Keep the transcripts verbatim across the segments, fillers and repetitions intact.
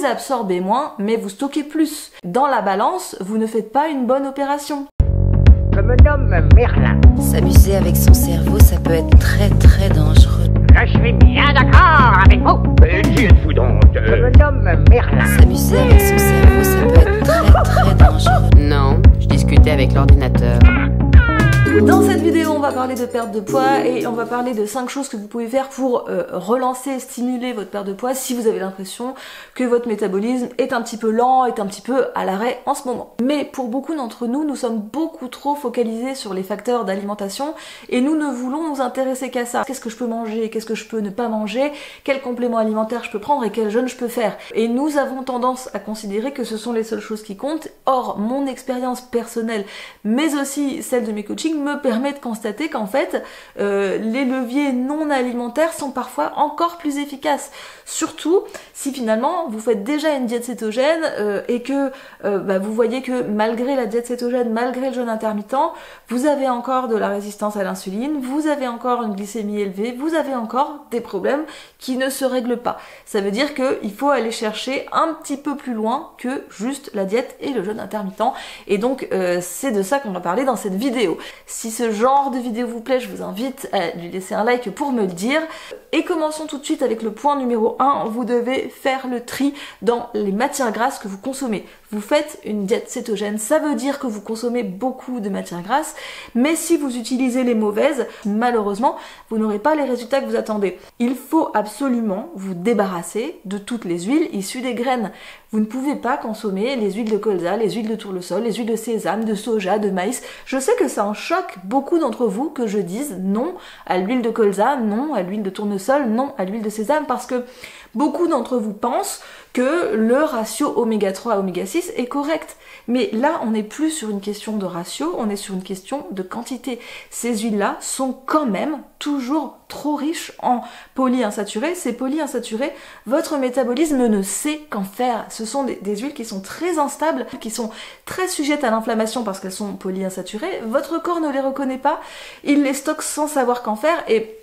vous absorbez moins, mais vous stockez plus. Dans la balance, vous ne faites pas une bonne opération. Je me nomme Merlin. S'amuser avec son cerveau, ça peut être très très dangereux. Je suis bien d'accord avec vous. Euh, Dites-vous donc. Euh... Je me nomme Merlin. S'amuser avec son cerveau, ça peut être très très dangereux. Non, je discutais avec l'ordinateur. Dans cette vidéo, on va parler de perte de poids et on va parler de cinq choses que vous pouvez faire pour euh, relancer, stimuler votre perte de poids si vous avez l'impression que votre métabolisme est un petit peu lent, est un petit peu à l'arrêt en ce moment. Mais pour beaucoup d'entre nous, nous sommes beaucoup trop focalisés sur les facteurs d'alimentation et nous ne voulons nous intéresser qu'à ça. Qu'est-ce que je peux manger? Qu'est-ce que je peux ne pas manger? Quels compléments alimentaires je peux prendre et quel jeûne je peux faire? Et nous avons tendance à considérer que ce sont les seules choses qui comptent. Or, mon expérience personnelle, mais aussi celle de mes coachings, me permet de constater qu'en fait euh, les leviers non alimentaires sont parfois encore plus efficaces, surtout si finalement vous faites déjà une diète cétogène euh, et que euh, bah, vous voyez que malgré la diète cétogène, malgré le jeûne intermittent, vous avez encore de la résistance à l'insuline, vous avez encore une glycémie élevée, vous avez encore des problèmes qui ne se règlent pas. Ça veut dire qu'il faut aller chercher un petit peu plus loin que juste la diète et le jeûne intermittent, et donc euh, c'est de ça qu'on va parler dans cette vidéo. Si ce genre de vidéo vous plaît, je vous invite à lui laisser un like pour me le dire. Et commençons tout de suite avec le point numéro un, vous devez faire le tri dans les matières grasses que vous consommez. Vous faites une diète cétogène, ça veut dire que vous consommez beaucoup de matières grasses, mais si vous utilisez les mauvaises, malheureusement, vous n'aurez pas les résultats que vous attendez. Il faut absolument vous débarrasser de toutes les huiles issues des graines. Vous ne pouvez pas consommer les huiles de colza, les huiles de tournesol, les huiles de sésame, de soja, de maïs. Je sais que ça en choque beaucoup d'entre vous que je dise non à l'huile de colza, non à l'huile de tournesol, non à l'huile de sésame, parce que beaucoup d'entre vous pensent que le ratio oméga trois à oméga six est correct. Mais là, on n'est plus sur une question de ratio, on est sur une question de quantité. Ces huiles-là sont quand même toujours trop riches en polyinsaturés. Ces polyinsaturés, votre métabolisme ne sait qu'en faire. Ce sont des, des huiles qui sont très instables, qui sont très sujettes à l'inflammation parce qu'elles sont polyinsaturées. Votre corps ne les reconnaît pas, il les stocke sans savoir qu'en faire, et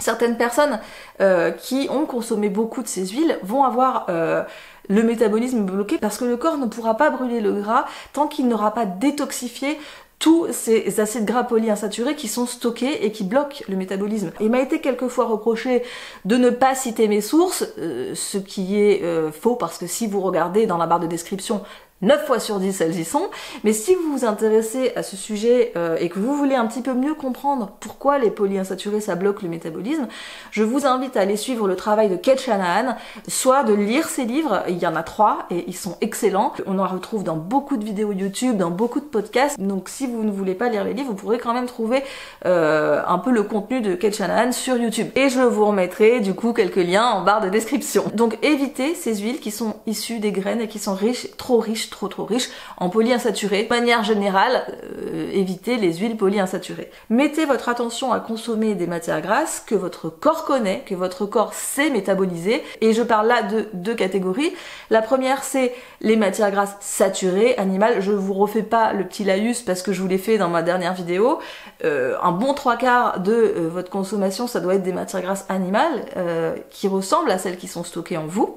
certaines personnes euh, qui ont consommé beaucoup de ces huiles vont avoir euh, le métabolisme bloqué parce que le corps ne pourra pas brûler le gras tant qu'il n'aura pas détoxifié tous ces acides gras polyinsaturés qui sont stockés et qui bloquent le métabolisme. Il m'a été quelquefois reproché de ne pas citer mes sources, euh, ce qui est euh, faux, parce que si vous regardez dans la barre de description, neuf fois sur dix, elles y sont. Mais si vous vous intéressez à ce sujet euh, et que vous voulez un petit peu mieux comprendre pourquoi les polyinsaturés, ça bloque le métabolisme, je vous invite à aller suivre le travail de Kate Shanahan, soit de lire ses livres, il y en a trois et ils sont excellents. On en retrouve dans beaucoup de vidéos YouTube, dans beaucoup de podcasts, donc si vous ne voulez pas lire les livres, vous pourrez quand même trouver euh, un peu le contenu de Kate Shanahan sur YouTube. Et je vous remettrai du coup quelques liens en barre de description. Donc évitez ces huiles qui sont issues des graines et qui sont riches, trop riches, trop trop riche en polyinsaturés. De manière générale, euh, évitez les huiles polyinsaturées. Mettez votre attention à consommer des matières grasses que votre corps connaît, que votre corps sait métaboliser, et je parle là de deux catégories. La première, c'est les matières grasses saturées, animales. Je vous refais pas le petit laïus parce que je vous l'ai fait dans ma dernière vidéo. Euh, un bon trois quarts de euh, votre consommation, ça doit être des matières grasses animales euh, qui ressemblent à celles qui sont stockées en vous.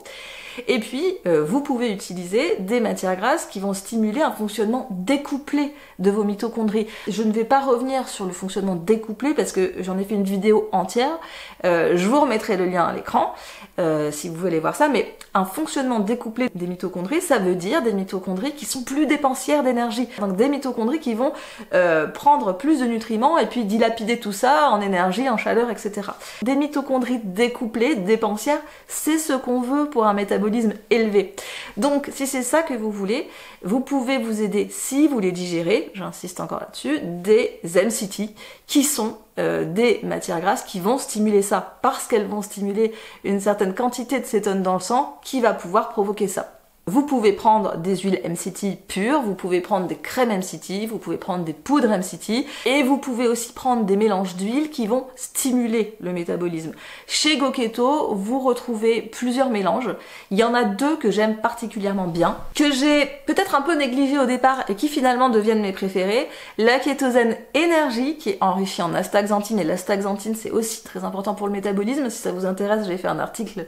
Et puis, euh, vous pouvez utiliser des matières grasses qui vont stimuler un fonctionnement découplé de vos mitochondries. Je ne vais pas revenir sur le fonctionnement découplé parce que j'en ai fait une vidéo entière. Euh, je vous remettrai le lien à l'écran euh, si vous voulez voir ça. Mais un fonctionnement découplé des mitochondries, ça veut dire des mitochondries qui sont plus dépensières d'énergie. Donc des mitochondries qui vont euh, prendre plus de nutriments et puis dilapider tout ça en énergie, en chaleur, et cetera. Des mitochondries découplées, dépensières, c'est ce qu'on veut pour un métabolisme élevé. Donc si c'est ça que vous voulez, vous pouvez vous aider, si vous les digérez, j'insiste encore là-dessus, des M C T qui sont euh, des matières grasses qui vont stimuler ça, parce qu'elles vont stimuler une certaine quantité de cétone dans le sang qui va pouvoir provoquer ça. Vous pouvez prendre des huiles M C T pures, vous pouvez prendre des crèmes M C T, vous pouvez prendre des poudres M C T, et vous pouvez aussi prendre des mélanges d'huiles qui vont stimuler le métabolisme. Chez Goketo, vous retrouvez plusieurs mélanges. Il y en a deux que j'aime particulièrement bien, que j'ai peut-être un peu négligé au départ et qui finalement deviennent mes préférés. La Kétosène Énergie, qui est enrichie en astaxanthine, et l'astaxanthine c'est aussi très important pour le métabolisme. Si ça vous intéresse, j'ai fait un article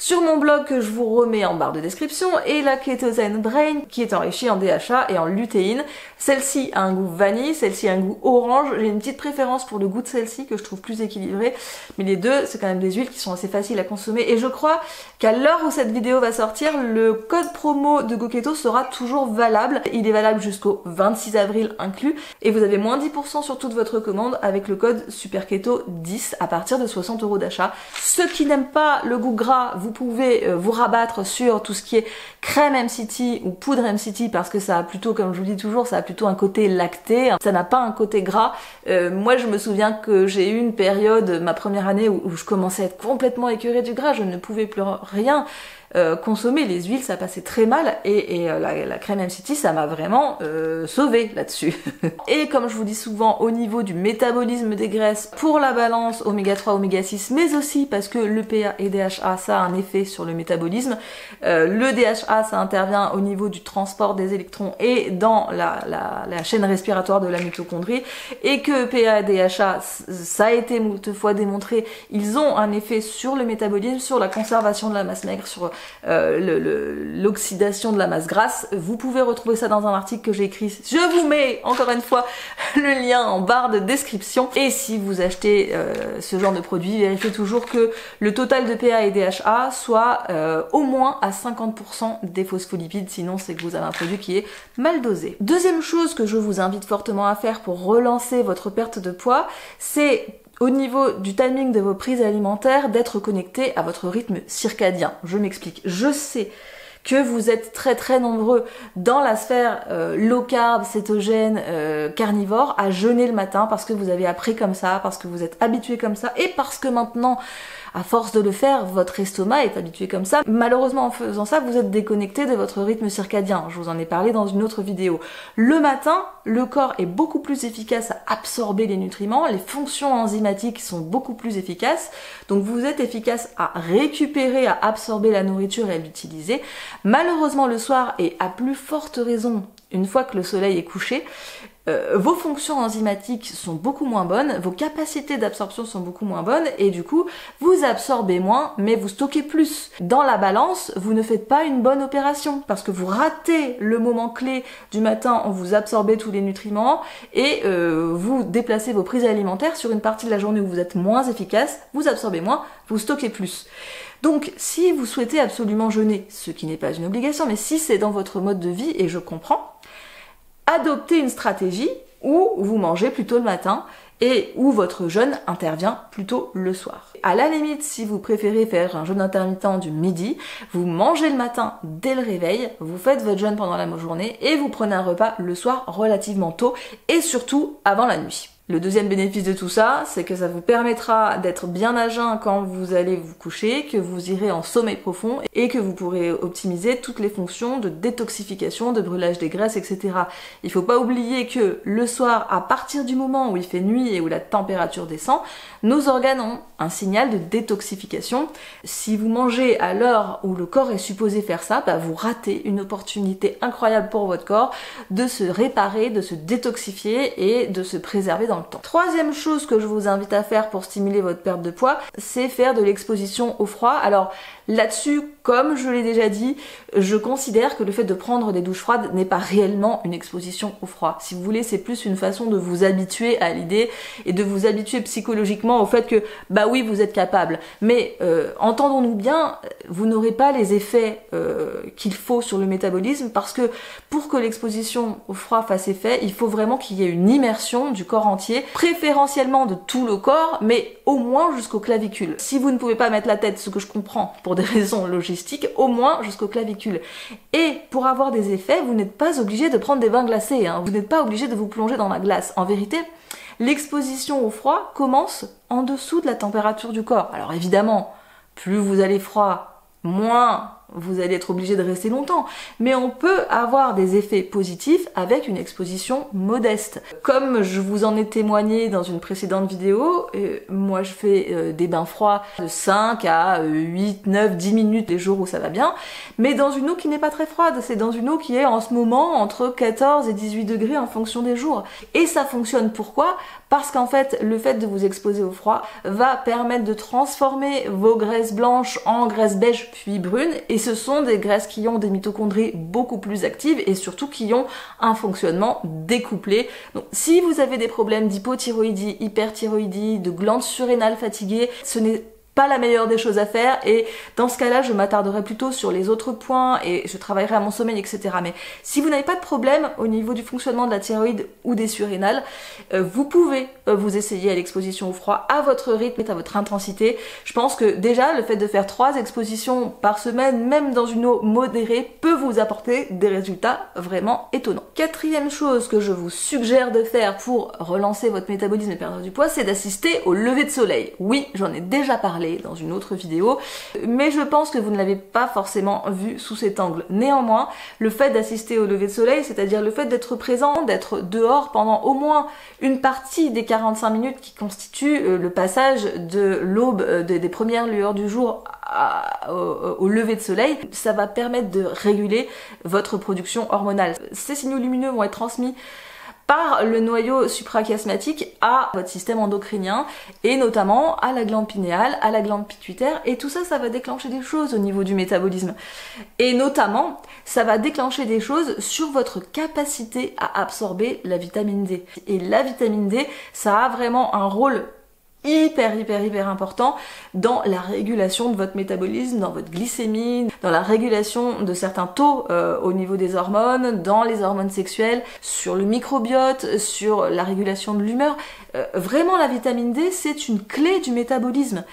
sur mon blog que je vous remets en barre de description, et la Ketosène Brain qui est enrichie en D H A et en lutéine. Celle-ci a un goût vanille, celle-ci a un goût orange. J'ai une petite préférence pour le goût de celle-ci que je trouve plus équilibrée, mais les deux c'est quand même des huiles qui sont assez faciles à consommer, et je crois qu'à l'heure où cette vidéo va sortir, le code promo de Goketo sera toujours valable. Il est valable jusqu'au vingt-six avril inclus, et vous avez moins dix pour cent sur toute votre commande avec le code SUPERKETO dix à partir de soixante euros d'achat. Ceux qui n'aiment pas le goût gras, vous pouvez vous rabattre sur tout ce qui est crème M C T ou poudre M C T, parce que ça a plutôt, comme je vous dis toujours, ça a plutôt un côté lacté, ça n'a pas un côté gras. Euh, moi je me souviens que j'ai eu une période, ma première année, où, où je commençais à être complètement écœurée du gras, je ne pouvais plus rien euh, consommer, les huiles ça passait très mal, et, et euh, la, la crème M C T ça m'a vraiment euh, sauvée là-dessus. Et comme je vous dis souvent, au niveau du métabolisme des graisses, pour la balance oméga trois, oméga six, mais aussi parce que le P A et D H A ça a un effet sur le métabolisme, euh, le D H A ça intervient au niveau du transport des électrons et dans la, la, la chaîne respiratoire de la mitochondrie, et que P A et D H A ça a été moult fois démontré, ils ont un effet sur le métabolisme, sur la conservation de la masse maigre, sur euh, l'oxydation de la masse grasse. Vous pouvez retrouver ça dans un article que j'ai écrit, je vous mets encore une fois le lien en barre de description. Et si vous achetez euh, ce genre de produit, vérifiez toujours que le total de P A et D H A soit euh, au moins à cinquante pour cent des phospholipides, sinon c'est que vous avez un produit qui est mal dosé. Deuxième chose que je vous invite fortement à faire pour relancer votre perte de poids, c'est au niveau du timing de vos prises alimentaires, d'être connecté à votre rythme circadien. Je m'explique. Je sais que vous êtes très très nombreux dans la sphère euh, low carb, cétogène, euh, carnivore, à jeûner le matin parce que vous avez appris comme ça, parce que vous êtes habitué comme ça, et parce que maintenant, à force de le faire, votre estomac est habitué comme ça. Malheureusement, en faisant ça, vous êtes déconnecté de votre rythme circadien. Je vous en ai parlé dans une autre vidéo. Le matin, le corps est beaucoup plus efficace à absorber les nutriments, les fonctions enzymatiques sont beaucoup plus efficaces, donc vous êtes efficace à récupérer, à absorber la nourriture et à l'utiliser. Malheureusement, le soir, et à plus forte raison une fois que le soleil est couché, euh, vos fonctions enzymatiques sont beaucoup moins bonnes, vos capacités d'absorption sont beaucoup moins bonnes, et du coup vous absorbez moins mais vous stockez plus. Dans la balance, vous ne faites pas une bonne opération parce que vous ratez le moment clé du matin où vous absorbez tous les nutriments, et euh, vous déplacez vos prises alimentaires sur une partie de la journée où vous êtes moins efficace, vous absorbez moins, vous stockez plus. Donc si vous souhaitez absolument jeûner, ce qui n'est pas une obligation, mais si c'est dans votre mode de vie, et je comprends, adoptez une stratégie où vous mangez plutôt le matin et où votre jeûne intervient plutôt le soir. À la limite, si vous préférez faire un jeûne intermittent du midi, vous mangez le matin dès le réveil, vous faites votre jeûne pendant la journée et vous prenez un repas le soir relativement tôt, et surtout avant la nuit. Le deuxième bénéfice de tout ça, c'est que ça vous permettra d'être bien à jeun quand vous allez vous coucher, que vous irez en sommeil profond et que vous pourrez optimiser toutes les fonctions de détoxification, de brûlage des graisses, et cetera. Il faut pas oublier que le soir, à partir du moment où il fait nuit et où la température descend, nos organes ont un signal de détoxification. Si vous mangez à l'heure où le corps est supposé faire ça, bah vous ratez une opportunité incroyable pour votre corps de se réparer, de se détoxifier et de se préserver dans le temps. Troisième chose que je vous invite à faire pour stimuler votre perte de poids, c'est faire de l'exposition au froid. Alors là-dessus, comme je l'ai déjà dit, je considère que le fait de prendre des douches froides n'est pas réellement une exposition au froid. Si vous voulez, c'est plus une façon de vous habituer à l'idée et de vous habituer psychologiquement au fait que bah oui, vous êtes capable. Mais euh, entendons-nous bien, vous n'aurez pas les effets euh, qu'il faut sur le métabolisme, parce que pour que l'exposition au froid fasse effet, il faut vraiment qu'il y ait une immersion du corps entier, préférentiellement de tout le corps, mais au moins jusqu'aux clavicules. Si vous ne pouvez pas mettre la tête, ce que je comprends pour des raisons logistiques, au moins jusqu'aux clavicules. Et pour avoir des effets, vous n'êtes pas obligé de prendre des bains glacés, hein. Vous n'êtes pas obligé de vous plonger dans la glace. En vérité, l'exposition au froid commence en dessous de la température du corps. Alors évidemment, plus vous allez froid, moins vous allez être obligé de rester longtemps, mais on peut avoir des effets positifs avec une exposition modeste. Comme je vous en ai témoigné dans une précédente vidéo, euh, moi je fais euh, des bains froids de cinq à huit, neuf, dix minutes les jours où ça va bien, mais dans une eau qui n'est pas très froide, c'est dans une eau qui est en ce moment entre quatorze et dix-huit degrés en fonction des jours. Et ça fonctionne pourquoi? Parce qu'en fait, le fait de vous exposer au froid va permettre de transformer vos graisses blanches en graisses beige puis brunes, et ce sont des graisses qui ont des mitochondries beaucoup plus actives et surtout qui ont un fonctionnement découplé. Donc si vous avez des problèmes d'hypothyroïdie, hyperthyroïdie, de glandes surrénales fatiguées, ce n'est pas la meilleure des choses à faire, et dans ce cas-là je m'attarderai plutôt sur les autres points et je travaillerai à mon sommeil, et cetera. Mais si vous n'avez pas de problème au niveau du fonctionnement de la thyroïde ou des surrénales, euh, vous pouvez euh, vous essayer à l'exposition au froid à votre rythme et à votre intensité. Je pense que déjà le fait de faire trois expositions par semaine, même dans une eau modérée, peut vous apporter des résultats vraiment étonnants. Quatrième chose que je vous suggère de faire pour relancer votre métabolisme et perdre du poids, c'est d'assister au lever de soleil. Oui, j'en ai déjà parlé dans une autre vidéo, mais je pense que vous ne l'avez pas forcément vu sous cet angle. Néanmoins, le fait d'assister au lever de soleil, c'est-à-dire le fait d'être présent, d'être dehors pendant au moins une partie des quarante-cinq minutes qui constituent le passage de l'aube, des premières lueurs du jour à, au, au lever de soleil, ça va permettre de réguler votre production hormonale. Ces signaux lumineux vont être transmis par le noyau suprachiasmatique à votre système endocrinien, et notamment à la glande pinéale, à la glande pituitaire, et tout ça, ça va déclencher des choses au niveau du métabolisme. Et notamment, ça va déclencher des choses sur votre capacité à absorber la vitamine D. Et la vitamine D, ça a vraiment un rôle hyper hyper hyper important dans la régulation de votre métabolisme, dans votre glycémie, dans la régulation de certains taux euh, au niveau des hormones, dans les hormones sexuelles, sur le microbiote, sur la régulation de l'humeur. Euh, vraiment, la vitamine D, c'est une clé du métabolisme.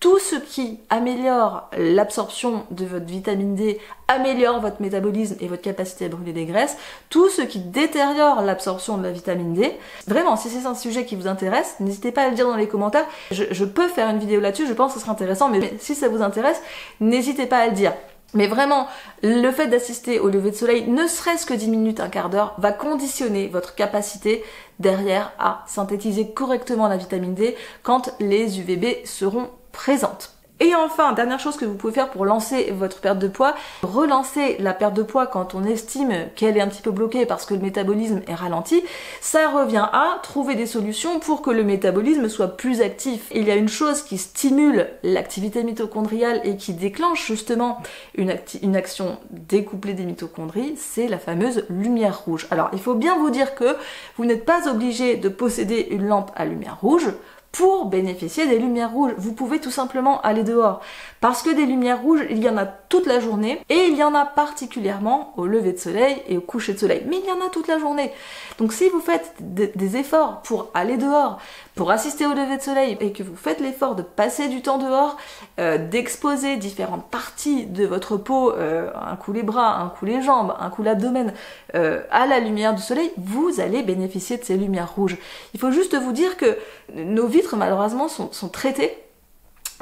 Tout ce qui améliore l'absorption de votre vitamine D améliore votre métabolisme et votre capacité à brûler des graisses. Tout ce qui détériore l'absorption de la vitamine D, vraiment, si c'est un sujet qui vous intéresse, n'hésitez pas à le dire dans les commentaires. Je, je peux faire une vidéo là-dessus, je pense que ce sera intéressant, mais si ça vous intéresse, n'hésitez pas à le dire. Mais vraiment, le fait d'assister au lever de soleil, ne serait-ce que dix minutes, un quart d'heure, va conditionner votre capacité derrière à synthétiser correctement la vitamine D quand les U V B seront présentes. Et enfin, dernière chose que vous pouvez faire pour lancer votre perte de poids, relancer la perte de poids quand on estime qu'elle est un petit peu bloquée parce que le métabolisme est ralenti, ça revient à trouver des solutions pour que le métabolisme soit plus actif. Il y a une chose qui stimule l'activité mitochondriale et qui déclenche justement une, une action découplée des mitochondries, c'est la fameuse lumière rouge. Alors, il faut bien vous dire que vous n'êtes pas obligé de posséder une lampe à lumière rouge pour bénéficier des lumières rouges. Vous pouvez tout simplement aller dehors, parce que des lumières rouges, il y en a toute la journée, et il y en a particulièrement au lever de soleil et au coucher de soleil, mais il y en a toute la journée. Donc si vous faites des efforts pour aller dehors, pour assister au lever de soleil, et que vous faites l'effort de passer du temps dehors, euh, d'exposer différentes parties de votre peau, euh, un coup les bras, un coup les jambes, un coup l'abdomen, euh, à la lumière du soleil, vous allez bénéficier de ces lumières rouges. Il faut juste vous dire que nos vies malheureusement sont, sont traités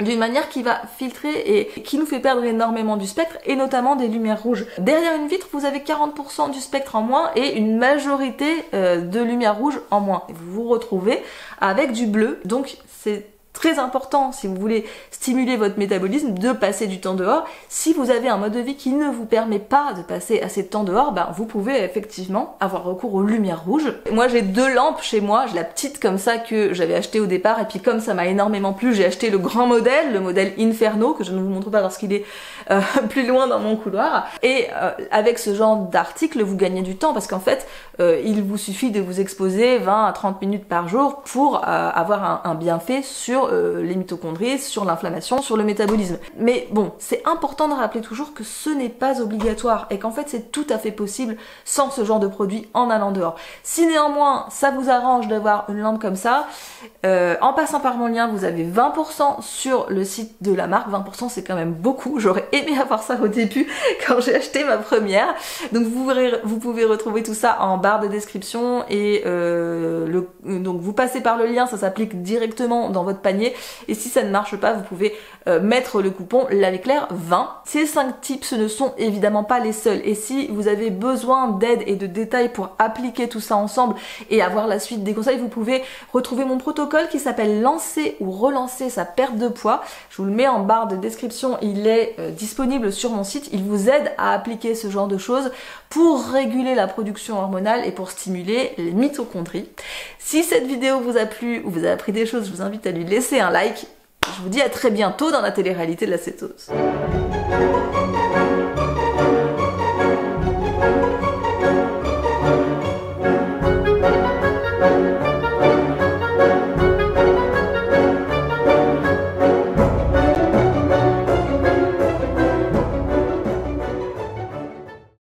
d'une manière qui va filtrer et qui nous fait perdre énormément du spectre, et notamment des lumières rouges. Derrière une vitre, vous avez quarante pour cent du spectre en moins et une majorité euh, de lumière rouge en moins. Vous vous retrouvez avec du bleu, donc c'est très important, si vous voulez stimuler votre métabolisme, de passer du temps dehors. Si vous avez un mode de vie qui ne vous permet pas de passer assez de temps dehors, ben vous pouvez effectivement avoir recours aux lumières rouges. Moi, j'ai deux lampes chez moi. J'ai la petite comme ça que j'avais achetée au départ, et puis comme ça m'a énormément plu, j'ai acheté le grand modèle, le modèle Inferno, que je ne vous montre pas parce qu'il est euh, plus loin dans mon couloir. Et euh, avec ce genre d'article, vous gagnez du temps, parce qu'en fait, euh, il vous suffit de vous exposer vingt à trente minutes par jour pour euh, avoir un, un bienfait sur les mitochondries, sur l'inflammation, sur le métabolisme. Mais bon, c'est important de rappeler toujours que ce n'est pas obligatoire, et qu'en fait c'est tout à fait possible sans ce genre de produit en allant dehors. Si néanmoins ça vous arrange d'avoir une lampe comme ça, euh, en passant par mon lien, vous avez vingt pour cent sur le site de la marque. vingt pour cent, c'est quand même beaucoup. J'aurais aimé avoir ça au début quand j'ai acheté ma première. Donc vous, vous pouvez retrouver tout ça en barre de description, et euh, le, donc vous passez par le lien, ça s'applique directement dans votre panier panier. Et si ça ne marche pas, vous pouvez euh, mettre le coupon L'Aveclair vingt. Ces cinq tips ne sont évidemment pas les seuls. Et si vous avez besoin d'aide et de détails pour appliquer tout ça ensemble et avoir la suite des conseils, vous pouvez retrouver mon protocole qui s'appelle Lancer ou relancer sa perte de poids. Je vous le mets en barre de description. Il est euh, disponible sur mon site. Il vous aide à appliquer ce genre de choses pour réguler la production hormonale et pour stimuler les mitochondries. Si cette vidéo vous a plu ou vous a appris des choses, je vous invite à lui laisser un like. Je vous dis à très bientôt dans la télé-réalité de la cétose.